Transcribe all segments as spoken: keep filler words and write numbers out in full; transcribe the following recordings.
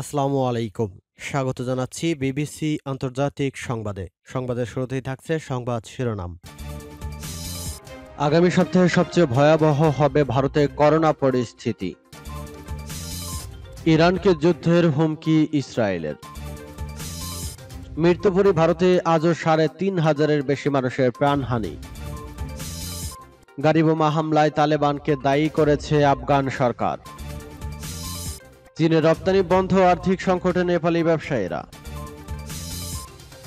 আসসালামু আলাইকুম স্বাগত জানাচ্ছি বিবিসি আন্তর্জাতিক সংবাদে সংবাদের শুরুতেই থাকছে সংবাদ শিরোনাম আগামী সপ্তাহে সবচেয়ে ভয়াবহ হবে ভারতে করোনা পরিস্থিতি ইরানকে যুদ্ধের হুমকি ইসরায়েলের মৃত্যুপুরী ভারতে আজও সাড়ে তিন হাজারের বেশি মানুষের প্রাণহানি গাড়ি বোমা হামলায় তালেবানকে দায়ী করেছে আফগান সরকার চীনে রপ্তানি বন্ধ আর্থিক সংকটে নেপালি ব্যবসায়ীরা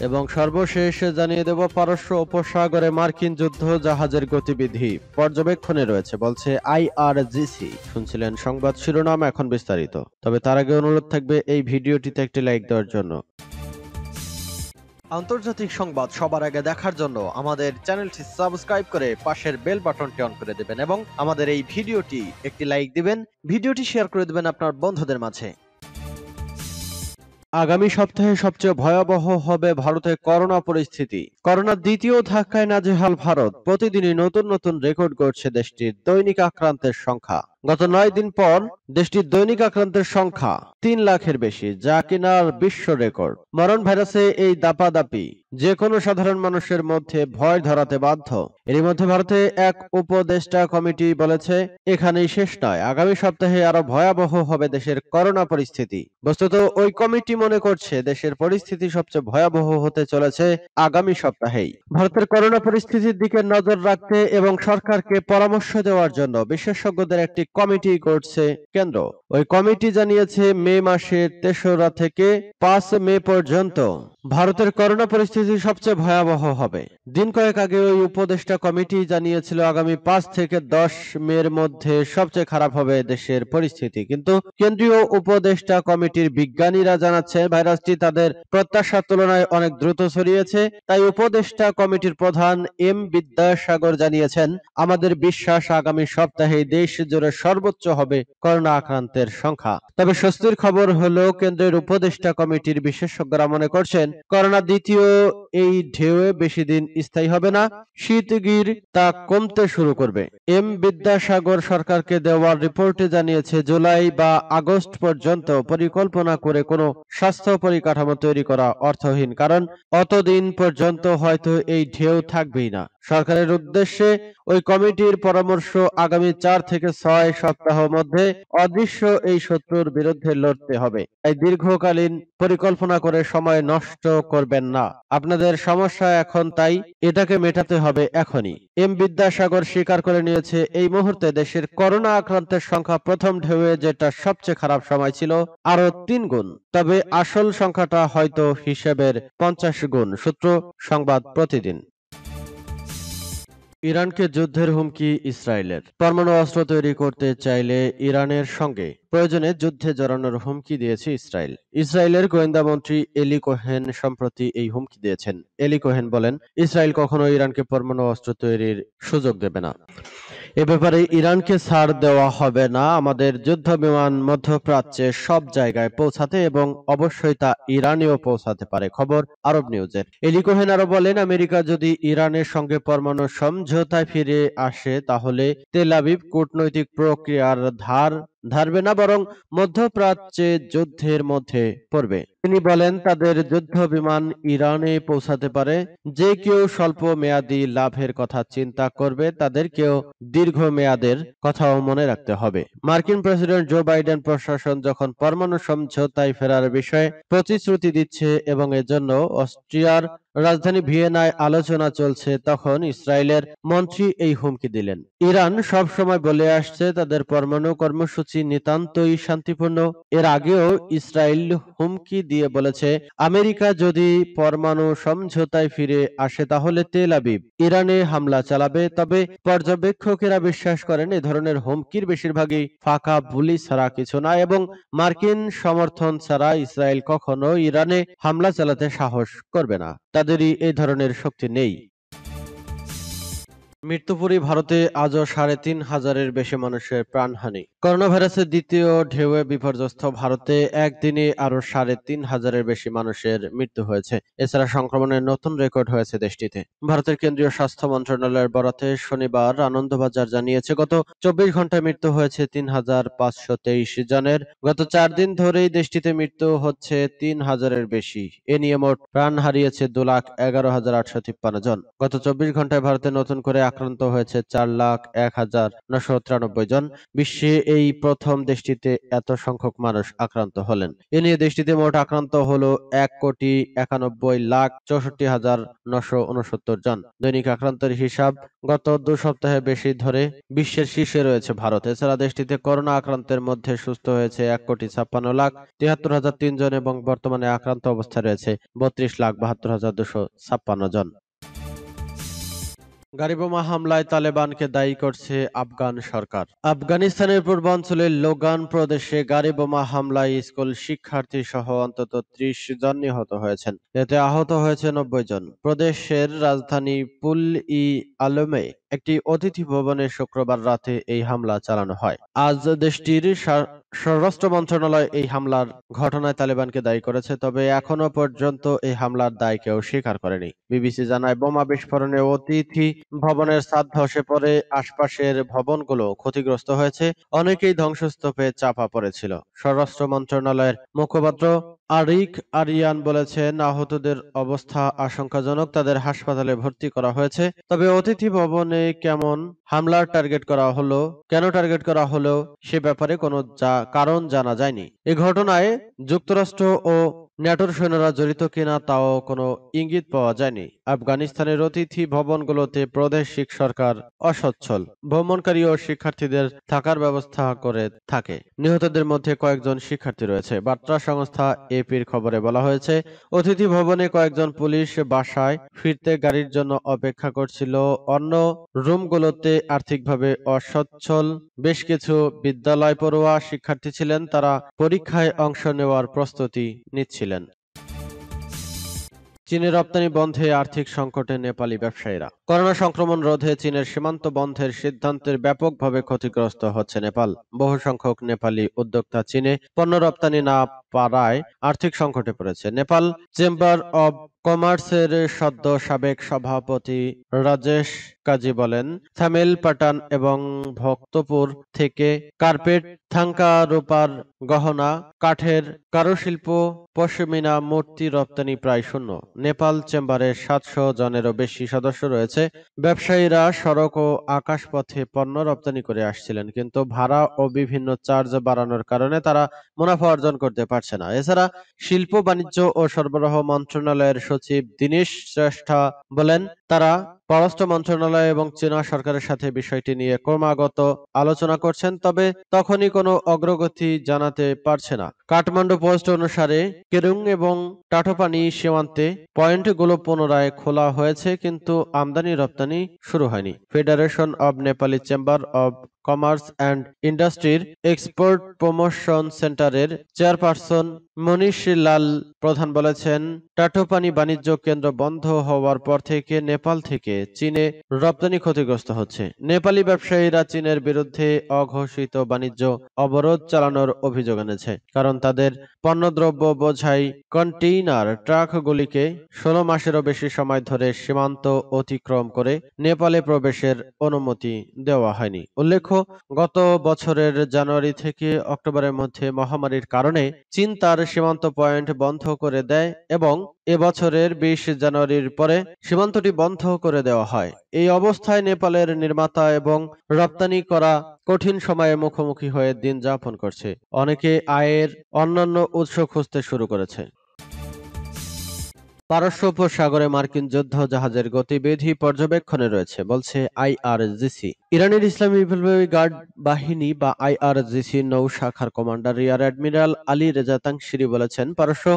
এবং সর্বশেষ জানিয়ে দেব পারস্য উপসাগরে মার্কিন যুদ্ধ জাহাজের গতিবিধি পর্যবেক্ষণে রয়েছে বলছে আইআরজিসি শুনছিলেন সংবাদ শিরোনাম এখন বিস্তারিত তবে তার আগে অনুরোধ থাকবে এই ভিডিওটিতে একটি লাইক দেওয়ার জন্য আন্তর্জাতিক সংবাদ সবার আগে দেখার জন্য আমাদের চ্যানেলটি সাবস্ক্রাইব করে পাশের বেল বাটনটি অন করে দিবেন এবং আমাদের এই ভিডিওটি একটি লাইক দিবেন ভিডিওটি শেয়ার করে দিবেন আপনার বন্ধুদের মাঝে আগামী সপ্তাহে সবচেয়ে ভয়াবহ হবে ভারতে করোনা পরিস্থিতি করোনার দ্বিতীয় ধাক্কায় নাজেহাল ভারত প্রতিদিনই নতুন নতুন রেকর্ড গড়ছে দেশটির দৈনিক আক্রান্তের সংখ্যা গত নয় দিন পর দেশটির দৈনিক আক্রান্তের সংখ্যা তিন লাখের বেশি যা কিনা বিশ্ব রেকর্ড মরণ ভাইরাসে এই দাপাদাপি যে কোনো সাধারণ মানুষের মধ্যে ভয় ধরাতে বাধ্য এরই মধ্যে ভারতে এক উপদেষ্টা কমিটি বলেছে এখানেই শেষ নয় আগামী সপ্তাহে আরো ভয়াবহ হবে দেশের করোনা পরিস্থিতি বস্তুত ওই কমিটি মনে করছে দেশের পরিস্থিতি সবচেয়ে ভয়াবহ হতে চলেছে আগামী সপ্তাহেই ভারতের করোনা পরিস্থিতির দিকে নজর রাখতে এবং সরকারকে পরামর্শ দেওয়ার জন্য বিশেষজ্ঞদের একটি কমিটি করছে কেন্দ্র ওই কমিটি জানিয়েছে মে মাসের তেসরা থেকে পাঁচ মে পর্যন্ত ভারতের করোনা পরিস্থিতি সবচেয়ে ভয়াবহ হবে দিন কয়েক আগে ওই উপদেষ্টা কমিটি জানিয়েছিল আগামী পাঁচ থেকে দশ মের মধ্যে সবচেয়ে খারাপ হবে দেশের পরিস্থিতি কিন্তু কেন্দ্রীয় উপদেষ্টা কমিটির বিজ্ঞানীরা জানাচ্ছে ভাইরাসটি তাদের প্রত্যাশার তুলনায় অনেক দ্রুত ছড়িয়েছে তাই উপদেষ্টা কমিটির প্রধান এম বিদ্যাসাগর জানিয়েছেন আমাদের বিশ্বাস আগামী সপ্তাহে দেশ জুড়ে সর্বোচ্চ হবে করোনা আক্রান্তের সংখ্যা তবে স্বস্তির খবর হলো কেন্দ্রের উপদেষ্টা কমিটির বিশেষজ্ঞরা মনে করছেন করোনা দ্বিতীয় এই ঢেউয়ে বেশি দিন স্থায়ী হবে না শীতগির তা কমতে শুরু করবে এম বিদ্যাসাগর সরকারকে দেওয়া রিপোর্টে জানিয়েছে জুলাই বা আগস্ট পর্যন্ত পরিকল্পনা করে কোনো স্বাস্থ্য পরিকাঠামো তৈরি করা অর্থহীন কারণ অতদিন পর্যন্ত হয়তো এই ঢেউ থাকবেই না সরকারের উদ্দেশ্যে ওই কমিটির পরামর্শ আগামী চার থেকে ছয় সপ্তাহ মধ্যে অদৃশ্য এই শত্রুর বিরুদ্ধে লড়তে হবে তাই দীর্ঘকালীন পরিকল্পনা করে সময় নষ্ট করবেন না আপনাদের সমস্যা এখন তাই এটাকে মেটাতে হবে এখনই এম বিদ্যাসাগর স্বীকার করে নিয়েছে এই মুহূর্তে দেশের করোনা আক্রান্তের সংখ্যা প্রথম ঢেউয়ে যেটা সবচেয়ে খারাপ সময় ছিল আরো তিন গুণ তবে আসল সংখ্যাটা হয়তো হিসেবের পঞ্চাশ গুণ সূত্র সংবাদ প্রতিদিন ইরানকে যুদ্ধের হুমকি ইসরায়েলের পরমাণু অস্ত্র তৈরি করতে চাইলে ইরানের সঙ্গে প্রয়োজনে যুদ্ধে জড়ানোর হুমকি দিয়েছে ইসরায়েল ইসরায়েলের গোয়েন্দা মন্ত্রী এলি কোহেন সম্প্রতি এই হুমকি দিয়েছেন এলি কোহেন বলেন ইসরায়েল কখনো ইরানকে পরমাণু অস্ত্র তৈরির সুযোগ দেবে না এ ব্যাপারে ইরানকে ছাড় দেওয়া হবে না আমাদের যুদ্ধ বিমান মধ্যপ্রাচ্যের সব জায়গায় পৌঁছাতে এবং অবশ্যই তা ইরানেও পৌঁছাতে পারে খবর আরব নিউজের এলি কোহেন আরো বলেন আমেরিকা যদি ইরানের সঙ্গে পরমাণু সমঝোতায় ফিরে আসে তাহলে তেল আবিব কূটনৈতিক প্রক্রিয়ার ধার ধারবে না বরং মধ্যপ্রাচ্যে যুদ্ধের মধ্যে পড়বে তিনি বলেন তাদের যুদ্ধ বিমান ইরানে পৌঁছাতে পারে যে কেউ স্বল্প মেয়াদী লাভের কথা চিন্তা করবে তাদেরকেও দীর্ঘ মেয়াদের কথাও মনে রাখতে হবে মার্কিন প্রেসিডেন্ট জো বাইডেন প্রশাসন যখন পরমাণু সমঝোতায় ফেরার বিষয়ে প্রতিশ্রুতি দিচ্ছে এবং এজন্য অস্ট্রিয়ার রাজধানী ভিয়েনায় আলোচনা চলছে তখন ইসরায়েলের মন্ত্রী এই হুমকি দিলেন ইরান সব সময় বলে আসছে তাদের পরমাণু কর্মসূচি নিতান্তই শান্তিপূর্ণ এর আগেও ইসরায়েল হুমকি দিয়ে বলেছে আমেরিকা যদি পরমাণু সমঝোতায় ফিরে আসে তাহলে তেল আবিব ইরানে হামলা চালাবে তবে পর্যবেক্ষকেরা বিশ্বাস করেন এ ধরনের হুমকির বেশিরভাগই ফাঁকা বুলি ছাড়া কিছু না এবং মার্কিন সমর্থন ছাড়া ইসরায়েল কখনো ইরানে হামলা চালাতে সাহস করবে না তাদেরই এই ধরনের শক্তি নেই মৃত্যুপুরী ভারতে আজও সাড়ে তিন হাজারের বেশি মানুষের প্রাণহানি। করোনা ভাইরাসের দ্বিতীয় ঢেউয়ে বিপর্যস্ত ভারতে একদিনে আরো সাড়ে তিন হাজারের বেশি মানুষের মৃত্যু হয়েছে। এছাড়া সংক্রমণের নতুন রেকর্ড হয়েছে দেশটিতে। ভারতের কেন্দ্রীয় স্বাস্থ্য মন্ত্রণালয়ের বরাতে শনিবার আনন্দবাজার জানিয়েছে, গত চব্বিশ ঘন্টায় মৃত্যু হয়েছে তিন হাজার পাঁচশো তেইশ জনের। গত চার দিন ধরেই দেশটিতে মৃত্যু হচ্ছে তিন হাজারের বেশি। এ নিয়ে মোট প্রাণ হারিয়েছে দু লাখ এগারো হাজার আটশো তিপ্পান্ন জন। গত চব্বিশ ঘন্টায় ভারতে নতুন করে আক্রান্ত হয়েছে চার লাখ এক হাজার নশো তিরানব্বই জন। বিশ্বে এই প্রথম দেশটিতে এত সংখ্যক মানুষ আক্রান্ত হলেন। এ নিয়ে দেশটিতে মোট আক্রান্ত হলো এক কোটি একানব্বই লাখ চৌষট্টি হাজার নশো উনসত্তর জন। দৈনিক আক্রান্তের হিসাব গত দু সপ্তাহে বেশি ধরে বিশ্বের শীর্ষে রয়েছে ভারত। এছাড়া দেশটিতে করোনা আক্রান্তের মধ্যে সুস্থ হয়েছে এক কোটি ছাপ্পান্ন লাখ তিয়াত্তর হাজার তিন জন এবং বর্তমানে আক্রান্ত অবস্থায় রয়েছে বত্রিশ লাখ বাহাত্তর হাজার দুশো ছাপ্পান্ন জন। গাড়িবোমা হামলায় তালেবানকে দায়ী করছে আফগান সরকার। আফগানিস্তানের পূর্বাঞ্চলের লোগান প্রদেশে গাড়িবোমা হামলায় স্কুল শিক্ষার্থী সহ অন্তত ত্রিশ জন নিহত হয়েছেন। এতে আহত হয়েছে নব্বই জন। প্রদেশের রাজধানী পুল ই আলমে একটি অতিথি ভবনে শুক্রবার রাতে এই হামলা চালানো হয়। আজ দেশটির স্বরাষ্ট্র মন্ত্রণালয় এই হামলার ঘটনায় তালেবানকে দায়ী করেছে, তবে এখনো পর্যন্ত এই হামলার দায় কেউ স্বীকার করেনি। বিবিসি জানায়, বোমা বিস্ফোরণে অতিথি ভবনের ছাদ ধসে পড়ে আশপাশের ভবনগুলো ক্ষতিগ্রস্ত হয়েছে, অনেকেই ধ্বংসস্তূপে চাপা পড়েছিল। স্বরাষ্ট্র মন্ত্রণালয়ের মুখপাত্র আরিক আরিয়ান বলেছেন, আহতদের অবস্থা আশঙ্কাজনক, তাদের হাসপাতালে ভর্তি করা হয়েছে। তবে অতিথি ভবনে কেমন হামলার টার্গেট করা হলো, কেন টার্গেট করা হলো সে ব্যাপারে কোনো কারণ জানা যায়নি। এ ঘটনায় যুক্তরাষ্ট্র ও ন্যাটোর সৈন্যরা জড়িত কিনা তাও কোনো ইঙ্গিত পাওয়া যায়নি। আফগানিস্তানের অতিথি ভবনগুলোতে প্রাদেশিক সরকার অসচ্ছল, ভ্রমণকারী ও শিক্ষার্থীদের থাকার ব্যবস্থা করে থাকে। নিহতদের মধ্যে কয়েকজন শিক্ষার্থী রয়েছে। বার্তা সংস্থা এপির খবরে বলা হয়েছে, অতিথি ভবনে কয়েকজন পুলিশ বাসায় ফিরতে গাড়ির জন্য অপেক্ষা করছিল। অন্য রুমগুলোতে আর্থিকভাবে অসচ্ছল বেশ কিছু বিদ্যালয় পড়ুয়া শিক্ষার্থী ছিলেন, তারা পরীক্ষায় অংশ নেওয়ার প্রস্তুতি নিচ্ছিল। চীনে রপ্তানি বন্ধে আর্থিক সংকটে নেপালি ব্যবসায়ীরা। করোনা সংক্রমণ রোধে চীনের সীমান্ত বন্ধের সিদ্ধান্তের ব্যাপকভাবে ক্ষতিগ্রস্ত হচ্ছে নেপাল। বহু সংখ্যক নেপালি উদ্যোক্তা চীনে পণ্য রপ্তানি না পারায় আর্থিক সংকটে পড়েছে। নেপাল চেম্বার অব কমার্সের সদ্য সাবেক সভাপতি রাজেশ কাজী বলেন, থামেল পাটান এবং ভক্তপুর থেকে কার্পেট, থাঙ্কা, রূপার গহনা, কাঠের কারুশিল্প, পশমিনা, মূর্তি রপ্তানি প্রায় শূন্য। নেপাল চেম্বারে সাতশো জনেরও বেশি সদস্য রয়েছে। ব্যবসায়ীরা সড়ক ও আকাশপথে পণ্য রপ্তানি করে আসছিলেন, কিন্তু ভাড়া ও বিভিন্ন চার্জ বাড়ানোর কারণে তারা মুনাফা অর্জন করতে পারছে না। এছাড়া শিল্প, বাণিজ্য ও সরবরাহ মন্ত্রণালয়ের সচিব দিনেশ শ্রেষ্ঠা বলেন, তারা পররাষ্ট্র মন্ত্রণালয় এবং চীনা সরকারের সাথে বিষয়টি নিয়ে ক্রমাগত আলোচনা করছেন, তবে তখনই কোনো অগ্রগতি জানাতে পারছে না। কাঠমান্ডু পোস্ট অনুসারে কেরুং এবং টাটোপানি সীমান্তে পয়েন্টগুলো পুনরায় খোলা হয়েছে, কিন্তু আমদানি রপ্তানি শুরু হয়নি। Federation of Nepali chamber of commerce and ইন্ডাস্ট্রির এক্সপোর্ট প্রমোশন সেন্টারের চেয়ারপারসন মনীশ লাল প্রধান বলেছেন, টাটোপানি বাণিজ্য কেন্দ্র বন্ধ হওয়ার পর থেকে নেপাল থেকে চীনে রপ্তানি ক্ষতিগ্রস্ত হচ্ছে। নেপালি ব্যবসায়ীরা চীনের বিরুদ্ধে অঘোষিত বাণিজ্য অবরোধ চালানোর অভিযোগ এনেছে, কারণ তাদের পণ্যদ্রব্য বোঝাই কন্টেইনার ট্রাকগুলিকে ষোলো মাসেরও বেশি সময় ধরে সীমান্ত অতিক্রম করে নেপালে প্রবেশের অনুমতি দেওয়া হয়নি। উল্লেখ্য, গত বছরের জানুয়ারি থেকে অক্টোবরের মধ্যে মহামারীর কারণে চীন তার সীমান্ত পয়েন্ট বন্ধ করে দেয় এবং এবছরের বিশ জানুয়ারির পরে সীমান্তটি বন্ধ করে দেওয়া হয়। এই অবস্থায় নেপালের নির্মাতা এবং রপ্তানি করা কঠিন সময়ে মুখোমুখি হয়ে দিন যাপন করছে। অনেকে আয়ের অন্যান্য উৎস খুঁজতে শুরু করেছে। পারস্য উপসাগরে মার্কিন যুদ্ধ জাহাজের গতিবিধি পর্যবেক্ষণে রয়েছে, বলছে আইআরজিসি। ইরানের ইসলামী বিপ্লবী গার্ড বাহিনী বা আইআরজিসি নৌ শাখার commander rear admiral Ali Reza Tangsiri বলেছেন, পারস্য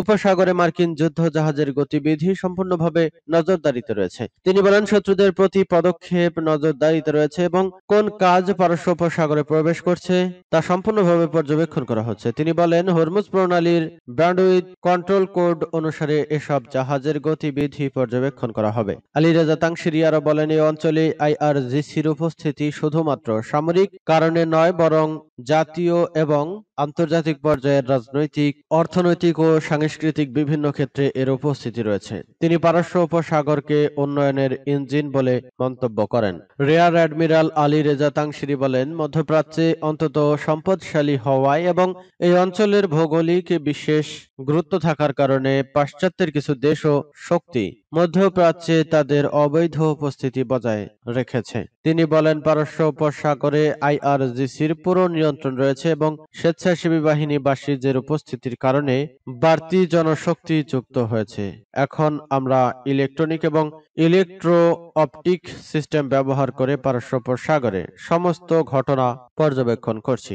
উপসাগরে মার্কিন যুদ্ধ জাহাজের গতিবিধি সম্পূর্ণভাবে নজরদারিতে রয়েছে। তিনি বলেন, শত্রুদের প্রতি পদক্ষেপ নজরদারিতে রয়েছে এবং কোন কাজ পারস্য উপসাগরে প্রবেশ করছে তা সম্পূর্ণভাবে পর্যবেক্ষণ করা হচ্ছে। তিনি বলেন, হরমুজ প্রণালীর ব্র্যান্ডউইথ কন্ট্রোল কোড অনুসারে এসব सब जहाजेर गतिविधि पर्यवेक्षण करा हबे। आली रेजा तांगसिरी आरो बोलेन এই অঞ্চলে আইআরজিসির উপস্থিতি শুধুমাত্র সামরিক কারণে নয় বরং জাতীয় এবং আন্তর্জাতিক পর্যায়ের রাজনৈতিক অর্থনৈতিক ও সাংস্কৃতিক বিভিন্ন ক্ষেত্রে এর উপস্থিতি রয়েছে। তিনি পারস্য উপসাগরকে উন্নয়নের ইঞ্জিন বলে মন্তব্য করেন। Rear admiral Ali Reza Tangsiri বলেন মধ্যপ্রাচ্যে অন্তত সম্পদশালী হওয়ায় এবং এই অঞ্চলের ভৌগোলিক বিশেষ গুরুত্ব থাকার কারণে পাশ্চাত্যের কিছু দেশ ও শক্তি মধ্যপ্রাচ্যে তাদের অবৈধ উপস্থিতি বজায় রেখেছে। তিনি বলেন পারস্য উপসাগরে আইআরজিসির পুরো নিয়ন্ত্রণ রয়েছে এবং স্বেচ্ছাসেবী বাহিনী বাসীদের উপস্থিতির কারণে বাড়তি জনশক্তি যুক্ত হয়েছে। এখন আমরা ইলেকট্রনিক এবং ইলেকট্রো অপটিক সিস্টেম ব্যবহার করে পারস্য উপসাগরে সমস্ত ঘটনা পর্যবেক্ষণ করছি।